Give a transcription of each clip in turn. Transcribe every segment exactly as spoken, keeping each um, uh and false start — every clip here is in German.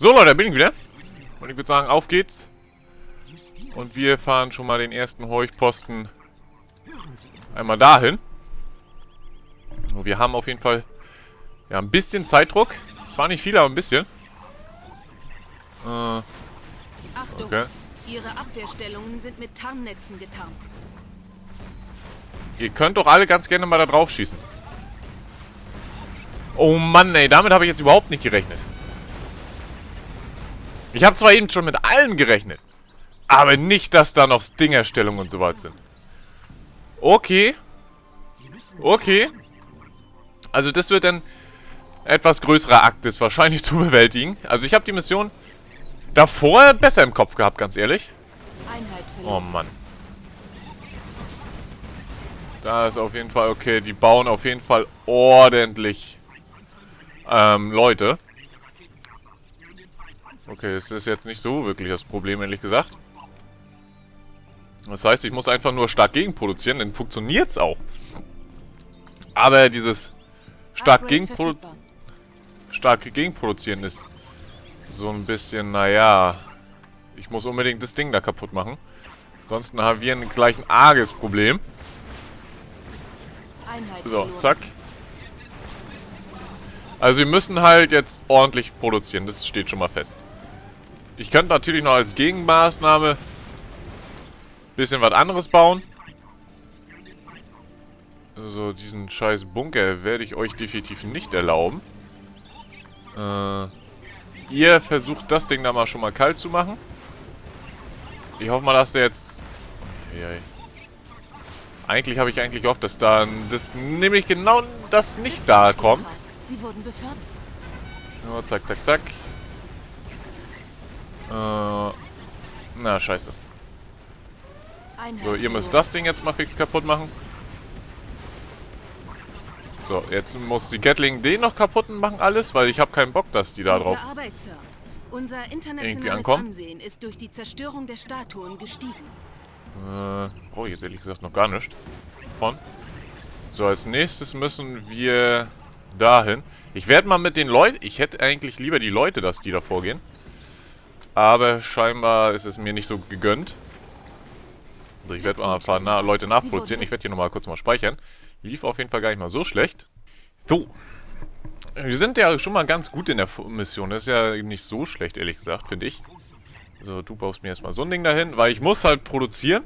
So Leute, bin ich wieder. Und ich würde sagen, auf geht's. Und wir fahren schon mal den ersten Horchposten einmal dahin. Und wir haben auf jeden Fall ja ein bisschen Zeitdruck. Zwar nicht viel, aber ein bisschen. Äh, Achtung, okay. Ihre Abwehrstellungen sind mit Tarnnetzen getarnt. Ihr könnt doch alle ganz gerne mal da drauf schießen. Oh Mann, ey, damit habe ich jetzt überhaupt nicht gerechnet. Ich habe zwar eben schon mit allen gerechnet, aber nicht, dass da noch Stingerstellungen und so weit sind. Okay. Okay. Also das wird dann etwas größerer Akt, ist wahrscheinlich zu bewältigen. Also ich habe die Mission davor besser im Kopf gehabt, ganz ehrlich. Oh Mann. Da ist auf jeden Fall, okay, die bauen auf jeden Fall ordentlich ähm, Leute. Okay, das ist jetzt nicht so wirklich das Problem, ehrlich gesagt. Das heißt, ich muss einfach nur stark gegenproduzieren, dann funktioniert es auch. Aber dieses stark gegenproduzieren, stark gegenproduzieren ist so ein bisschen, naja, ich muss unbedingt das Ding da kaputt machen. Ansonsten haben wir gleich ein arges Problem. So, zack. Also wir müssen halt jetzt ordentlich produzieren, das steht schon mal fest. Ich könnte natürlich noch als Gegenmaßnahme ein bisschen was anderes bauen. Also diesen scheiß Bunker werde ich euch definitiv nicht erlauben. Äh, ihr versucht das Ding da mal schon mal kalt zu machen. Ich hoffe mal, dass der jetzt... Eieiei. Eigentlich habe ich eigentlich gehofft, dass da das nämlich genau das nicht da kommt. Sie wurden befördert. Oh, zack, zack, zack. Äh, na, scheiße. So, ihr müsst das Ding jetzt mal fix kaputt machen. So, jetzt muss die Gatling den noch kaputt machen alles, weil ich habe keinen Bock, dass die da drauf irgendwie ankommen. Ist durch die Zerstörung der Statuen gestiegen. Äh, oh, jetzt ehrlich gesagt noch gar nicht. Von. So, als nächstes müssen wir dahin. Ich werde mal mit den Leuten... Ich hätte eigentlich lieber die Leute, dass die da vorgehen. Aber scheinbar ist es mir nicht so gegönnt. Also ich werde mal ein paar na Leute nachproduzieren. Ich werde hier nochmal kurz mal speichern. Lief auf jeden Fall gar nicht mal so schlecht. So. Wir sind ja schon mal ganz gut in der Mission. Das ist ja nicht so schlecht, ehrlich gesagt, finde ich. So, du baust mir erstmal so ein Ding dahin, weil ich muss halt produzieren.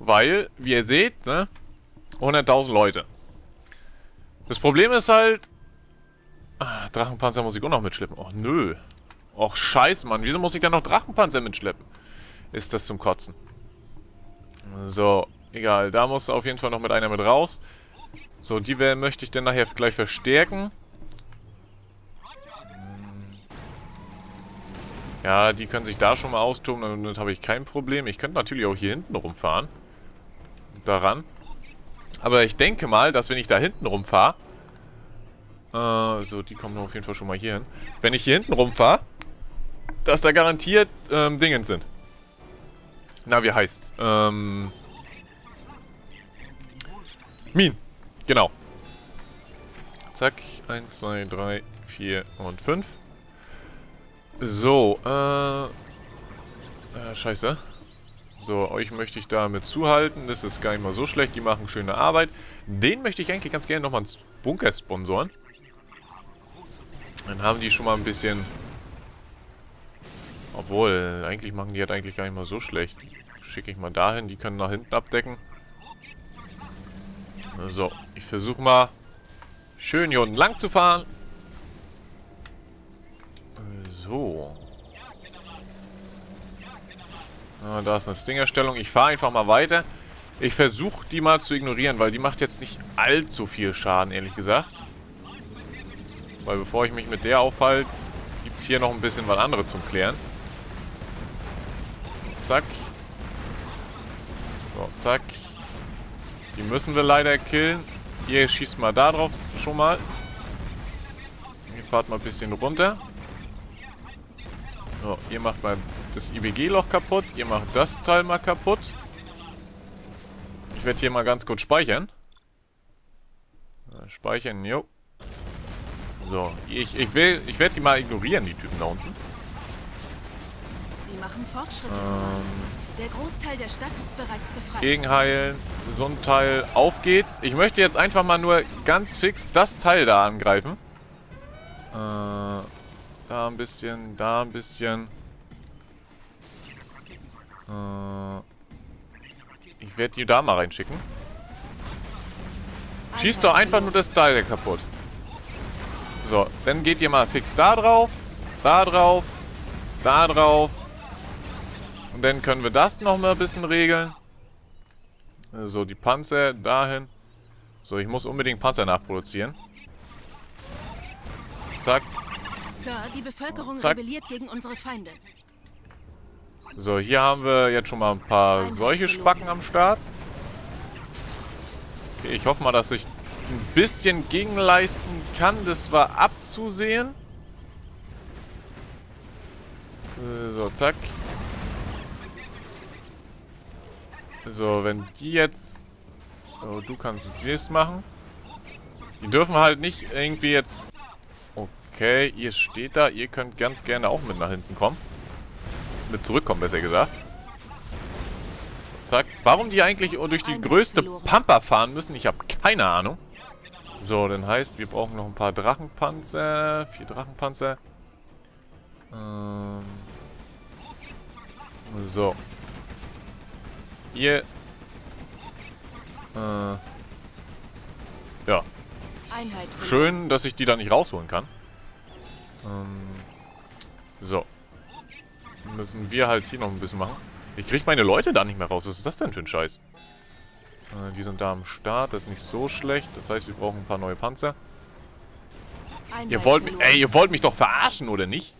Weil, wie ihr seht, ne, hunderttausend Leute. Das Problem ist halt... Ach, Drachenpanzer muss ich auch noch mitschleppen. Och, nö. Och, scheiß, Mann. Wieso muss ich dann noch Drachenpanzer mitschleppen? Ist das zum Kotzen. So, egal. Da muss auf jeden Fall noch mit einer mit raus. So, die Welle möchte ich dann nachher gleich verstärken. Ja, die können sich da schon mal austoben, damit habe ich kein Problem. Ich könnte natürlich auch hier hinten rumfahren. Daran. Aber ich denke mal, dass wenn ich da hinten rumfahre... Äh, so, die kommen auf jeden Fall schon mal hier hin. Wenn ich hier hinten rumfahre, dass da garantiert ähm, Dingens sind. Na, wie heißt's? Ähm... Minen. Genau. Zack. eins, zwei, drei, vier und fünf. So, äh, äh, scheiße. So, euch möchte ich damit zuhalten. Das ist gar nicht mal so schlecht. Die machen schöne Arbeit. Den möchte ich eigentlich ganz gerne nochmal ins Bunker sponsoren. Dann haben die schon mal ein bisschen... Obwohl, eigentlich machen die halt eigentlich gar nicht mal so schlecht. Schicke ich mal dahin. Die können nach hinten abdecken. So, ich versuche mal schön hier unten lang zu fahren. So. Ah, da ist eine Stingerstellung. Ich fahre einfach mal weiter. Ich versuche die mal zu ignorieren, weil die macht jetzt nicht allzu viel Schaden, ehrlich gesagt. Weil bevor ich mich mit der aufhalte, gibt hier noch ein bisschen was anderes zum Klären. Zack. So, zack. Die müssen wir leider killen. Ihr schießt mal da drauf schon mal. Ihr fahrt mal ein bisschen runter. So, ihr macht mal das I B G-Loch kaputt. Ihr macht das Teil mal kaputt. Ich werde hier mal ganz kurz speichern. Speichern, jo. So, ich, ich will, ich werde die mal ignorieren, die Typen da unten. Sie machen Fortschritte. Ähm, der Großteil der Stadt ist bereits befreit. Gegenheilen, so ein Teil, auf geht's. Ich möchte jetzt einfach mal nur ganz fix das Teil da angreifen. Äh, da ein bisschen, da ein bisschen. Äh, ich werde die da mal reinschicken. Schießt doch einfach nur das Teil kaputt. So, dann geht ihr mal fix da drauf, da drauf, da drauf. Und dann können wir das nochmal ein bisschen regeln. So, die Panzer dahin. So, ich muss unbedingt Panzer nachproduzieren. Zack. Sir, die Bevölkerung rebelliert gegen unsere Feinde. So, hier haben wir jetzt schon mal ein paar solche Spacken am Start. Okay, ich hoffe mal, dass ich ein bisschen gegenleisten kann. Das war abzusehen. So, zack. So, wenn die jetzt... Oh, du kannst das machen. Die dürfen halt nicht irgendwie jetzt... Okay, ihr steht da. Ihr könnt ganz gerne auch mit nach hinten kommen. Mit zurückkommen, besser gesagt. Zack. Warum die eigentlich durch die größte Pampa fahren müssen, ich habe keine Ahnung. So, dann heißt, wir brauchen noch ein paar Drachenpanzer. Vier Drachenpanzer. Ähm. So. Hier. Äh. Ja. Schön, dass ich die da nicht rausholen kann. Ähm. So. Müssen wir halt hier noch ein bisschen machen. Ich krieg meine Leute da nicht mehr raus. Was ist das denn für ein Scheiß? Äh, die sind da am Start. Das ist nicht so schlecht. Das heißt, wir brauchen ein paar neue Panzer. Einheit ihr wollt mich, ey, ihr wollt mich doch verarschen, oder nicht?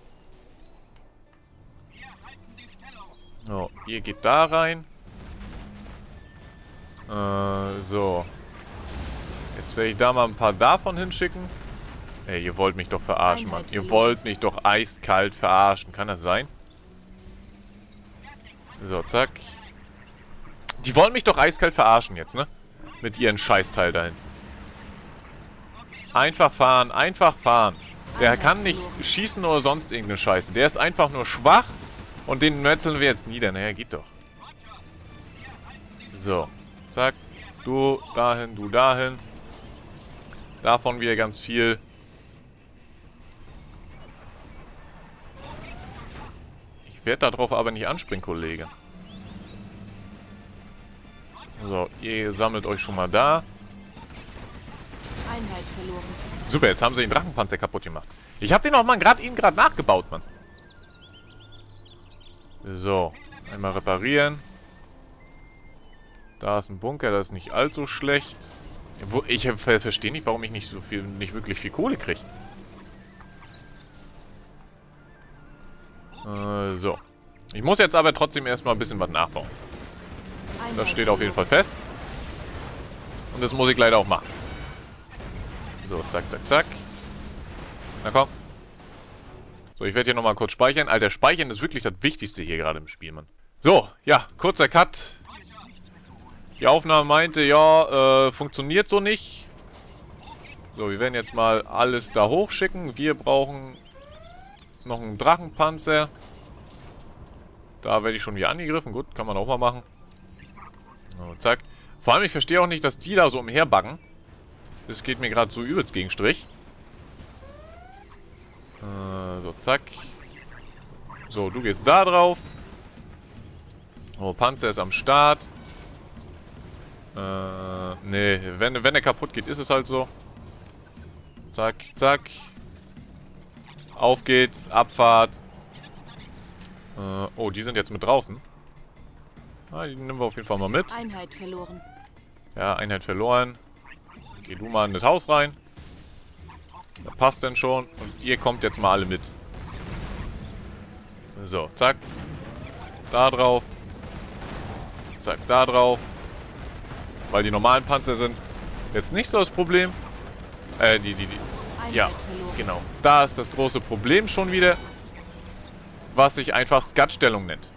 So, ihr geht da rein. Äh, so. Jetzt werde ich da mal ein paar davon hinschicken. Ey, ihr wollt mich doch verarschen, Mann. Ihr wollt mich doch eiskalt verarschen. Kann das sein? So, zack. Die wollen mich doch eiskalt verarschen jetzt, ne? Mit ihren Scheißteil dahin. Einfach fahren, einfach fahren. Der kann nicht schießen oder sonst irgendeine Scheiße. Der ist einfach nur schwach und den metzeln wir jetzt nieder. Naja, geht doch. So, zack. Du dahin, du dahin. Davon wieder ganz viel. Ich werde darauf aber nicht anspringen, Kollege. So, ihr sammelt euch schon mal da. Einheit verloren. Super, jetzt haben sie den Drachenpanzer kaputt gemacht. Ich habe den auch mal gerade eben gerade nachgebaut, Mann. So, einmal reparieren. Da ist ein Bunker, das ist nicht allzu schlecht. Ich verstehe nicht, warum ich nicht so viel, nicht wirklich viel Kohle kriege. So. Ich muss jetzt aber trotzdem erstmal ein bisschen was nachbauen. Das steht auf jeden Fall fest. Und das muss ich leider auch machen. So, zack, zack, zack. Na komm. So, ich werde hier nochmal kurz speichern. Alter, speichern ist wirklich das Wichtigste hier gerade im Spiel, Mann. So, ja, kurzer Cut. Die Aufnahme meinte, ja, äh, funktioniert so nicht. So, wir werden jetzt mal alles da hochschicken. Wir brauchen... noch ein Drachenpanzer. Da werde ich schon wieder angegriffen. Gut, kann man auch mal machen. So, zack. Vor allem, ich verstehe auch nicht, dass die da so umherbacken. Das geht mir gerade so übelst gegen Strich. Äh, so, zack. So, du gehst da drauf. Oh, Panzer ist am Start. Äh, nee, wenn, wenn er kaputt geht, ist es halt so. Zack, zack. Auf geht's, Abfahrt. Äh, oh, die sind jetzt mit draußen. Ah, die nehmen wir auf jeden Fall mal mit. Einheit verloren. Ja, Einheit verloren. Geh du mal in das Haus rein. Das passt denn schon. Und ihr kommt jetzt mal alle mit. So, zack. Da drauf. Zack, da drauf. Weil die normalen Panzer sind jetzt nicht so das Problem. Äh, die, die, die. Ja, genau. Da ist das große Problem schon wieder, was sich einfach Skat-Stellung nennt.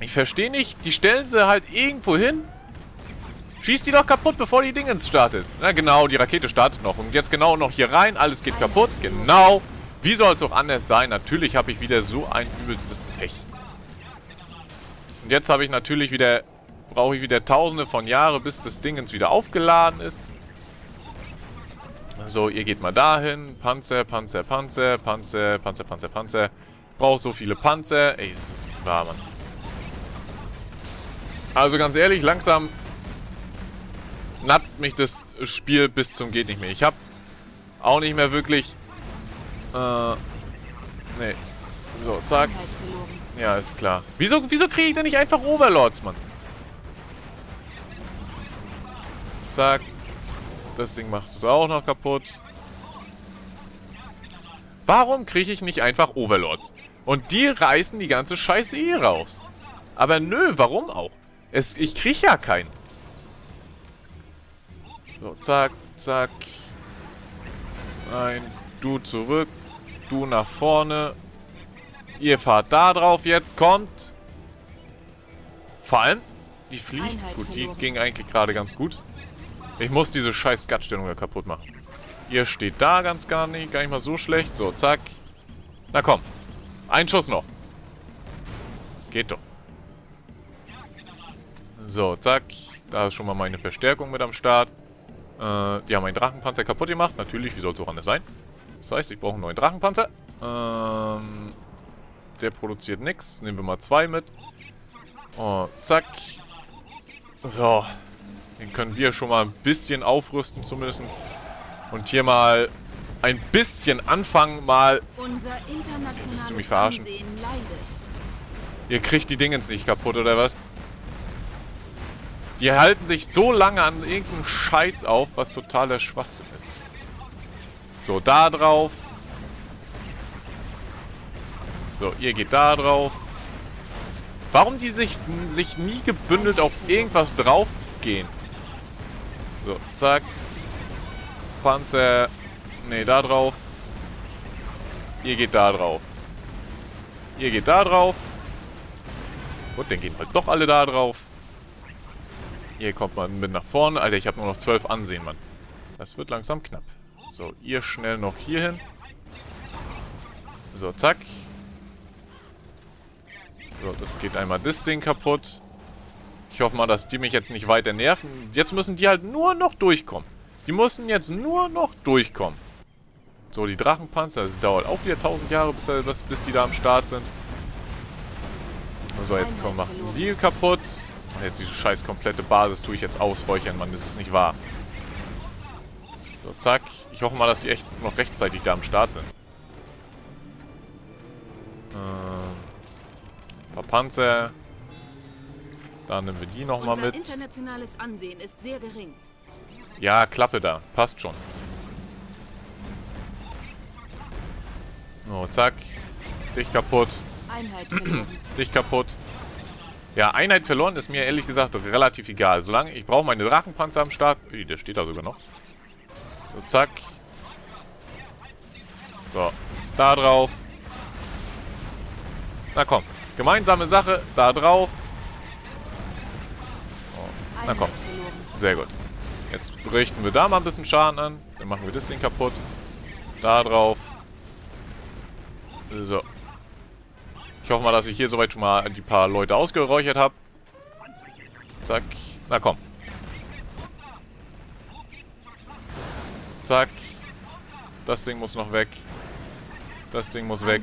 Ich verstehe nicht, die stellen sie halt irgendwo hin, Schieß die doch kaputt, bevor die Dingens startet. Na genau, die Rakete startet noch. Und jetzt genau noch hier rein. Alles geht kaputt. Genau. Wie soll es auch anders sein? Natürlich habe ich wieder so ein übelstes Pech. Und jetzt habe ich natürlich wieder... Brauche ich wieder tausende von Jahren, bis das Dingens wieder aufgeladen ist. So, ihr geht mal dahin. Panzer, Panzer, Panzer, Panzer, Panzer, Panzer, Panzer. Brauche so viele Panzer. Ey, das ist wahr, Mann. Also ganz ehrlich, langsam natzt mich das Spiel bis zum geht nicht mehr. Ich habe auch nicht mehr wirklich... Äh, nee. So, zack. Ja, ist klar. Wieso, wieso kriege ich denn nicht einfach Overlords, Mann? Zack. Das Ding macht es auch noch kaputt. Warum kriege ich nicht einfach Overlords? Und die reißen die ganze Scheiße hier raus. Aber nö, warum auch? Es, ich kriege ja keinen. So, zack, zack. Nein, du zurück. Du nach vorne. Ihr fahrt da drauf jetzt, kommt. Fallen? Die fliegt. Gut, die ging eigentlich gerade ganz gut. Ich muss diese scheiß Skat-Stellung ja kaputt machen. Ihr steht da ganz gar nicht, gar nicht mal so schlecht. So, zack. Na komm. Ein Schuss noch. Geht doch. So, zack. Da ist schon mal meine Verstärkung mit am Start. Äh, die haben einen Drachenpanzer kaputt gemacht. Natürlich, wie soll es auch anders sein? Das heißt, ich brauche einen neuen Drachenpanzer. Ähm, der produziert nichts. Nehmen wir mal zwei mit. Oh, zack. So. Den können wir schon mal ein bisschen aufrüsten zumindest. Und hier mal ein bisschen anfangen, mal... Unser internationales willst du mich verarschen? Ansehen leidet. Ihr kriegt die Dingens nicht kaputt, oder was? Die halten sich so lange an irgendeinem Scheiß auf, was totaler Schwachsinn ist. So, da drauf. So, ihr geht da drauf. Warum die sich, sich nie gebündelt auf irgendwas drauf gehen? So, zack. Panzer. Ne, da drauf. Ihr geht da drauf. Ihr geht da drauf. Gut, dann gehen halt doch alle da drauf. Ihr kommt mal mit nach vorne. Alter, ich habe nur noch zwölf Ansehen, Mann. Das wird langsam knapp. So, ihr schnell noch hier hin. So, zack. So, das geht einmal das Ding kaputt. Ich hoffe mal, dass die mich jetzt nicht weiter nerven. Jetzt müssen die halt nur noch durchkommen. Die müssen jetzt nur noch durchkommen. So, die Drachenpanzer. Das dauert auch wieder tausend Jahre, bis, bis, bis die da am Start sind. So, jetzt kommen wir die kaputt. Jetzt diese scheiß komplette Basis tue ich jetzt ausräuchern, Mann. Das ist nicht wahr. So, zack. Ich hoffe mal, dass die echt noch rechtzeitig da am Start sind. Äh, ein paar Panzer. Da nehmen wir die nochmal mit. Internationales Ansehen ist sehr gering. Ja, Klappe da. Passt schon. So, zack. Dich kaputt. Einheit verloren. Dich kaputt. Ja, Einheit verloren ist mir ehrlich gesagt relativ egal. Solange ich brauche meine Drachenpanzer am Start. Ui, der steht da sogar noch. So, zack. So, da drauf. Na komm. Gemeinsame Sache. Da drauf. Oh, na komm. Sehr gut. Jetzt richten wir da mal ein bisschen Schaden an. Dann machen wir das Ding kaputt. Da drauf. So. Ich hoffe mal, dass ich hier soweit schon mal die paar Leute ausgeräuchert habe. Zack. Na komm. Zack. Das Ding muss noch weg. Das Ding muss weg.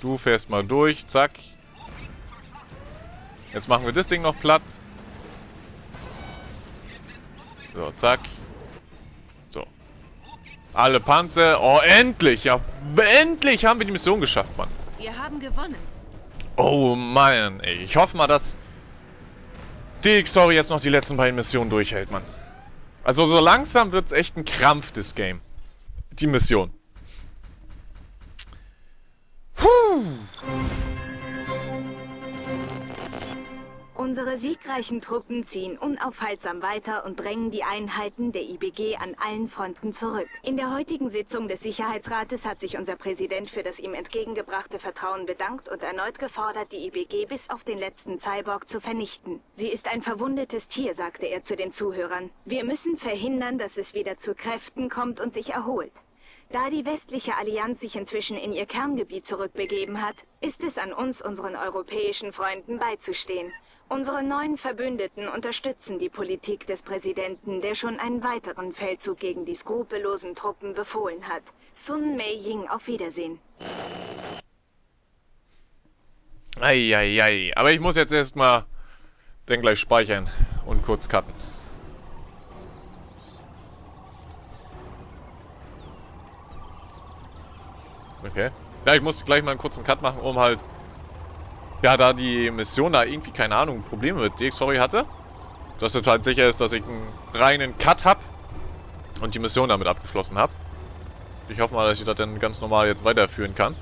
Du fährst mal durch. Zack. Jetzt machen wir das Ding noch platt. So, zack. So. Alle Panzer. Oh, endlich! Ja, endlich haben wir die Mission geschafft, Mann. Wir haben gewonnen. Oh, Mann, ey. Ich hoffe mal, dass die Story jetzt noch die letzten beiden Missionen durchhält, Mann. Also, so langsam wird es echt ein Krampf, das Game. Die Mission. Puh. Unsere siegreichen Truppen ziehen unaufhaltsam weiter und drängen die Einheiten der I B G an allen Fronten zurück. In der heutigen Sitzung des Sicherheitsrates hat sich unser Präsident für das ihm entgegengebrachte Vertrauen bedankt und erneut gefordert, die I B G bis auf den letzten Cyborg zu vernichten. Sie ist ein verwundetes Tier, sagte er zu den Zuhörern. Wir müssen verhindern, dass es wieder zu Kräften kommt und sich erholt. Da die Westliche Allianz sich inzwischen in ihr Kerngebiet zurückbegeben hat, ist es an uns, unseren europäischen Freunden beizustehen. Unsere neuen Verbündeten unterstützen die Politik des Präsidenten, der schon einen weiteren Feldzug gegen die skrupellosen Truppen befohlen hat. Sun Mei-Ying, auf Wiedersehen. Eieiei, ei, ei. Aber ich muss jetzt erstmal den gleich speichern und kurz cutten. Okay. Ja, ich musste gleich mal einen kurzen Cut machen, um halt... Ja, da die Mission da irgendwie, keine Ahnung, Probleme mit D X-Story hatte. Dass es halt sicher ist, dass ich einen reinen Cut habe. Und die Mission damit abgeschlossen habe. Ich hoffe mal, dass ich das dann ganz normal jetzt weiterführen kann.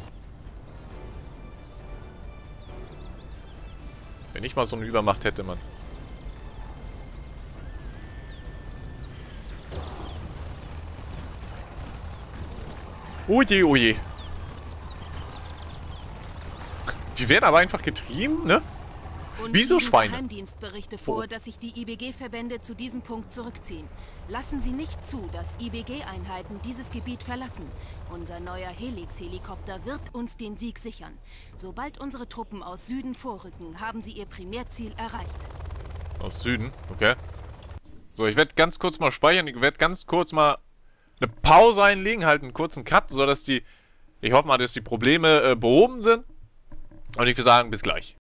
Wenn ich mal so eine Übermacht hätte, man. Ui, ui. Die werden aber einfach getrieben, ne? Wieso Schweine? Geheimdienstberichte vor, oh. dass sich die I B G-Verbände zu diesem Punkt zurückziehen. Lassen Sie nicht zu, dass I B G-Einheiten dieses Gebiet verlassen. Unser neuer Helix-Helikopter wird uns den Sieg sichern. Sobald unsere Truppen aus Süden vorrücken, haben sie ihr Primärziel erreicht. Aus Süden? Okay. So, ich werde ganz kurz mal speichern. Ich werde ganz kurz mal eine Pause einlegen, halt einen kurzen Cut, sodass die... Ich hoffe mal, dass die Probleme äh, behoben sind. Und ich würde sagen, bis gleich.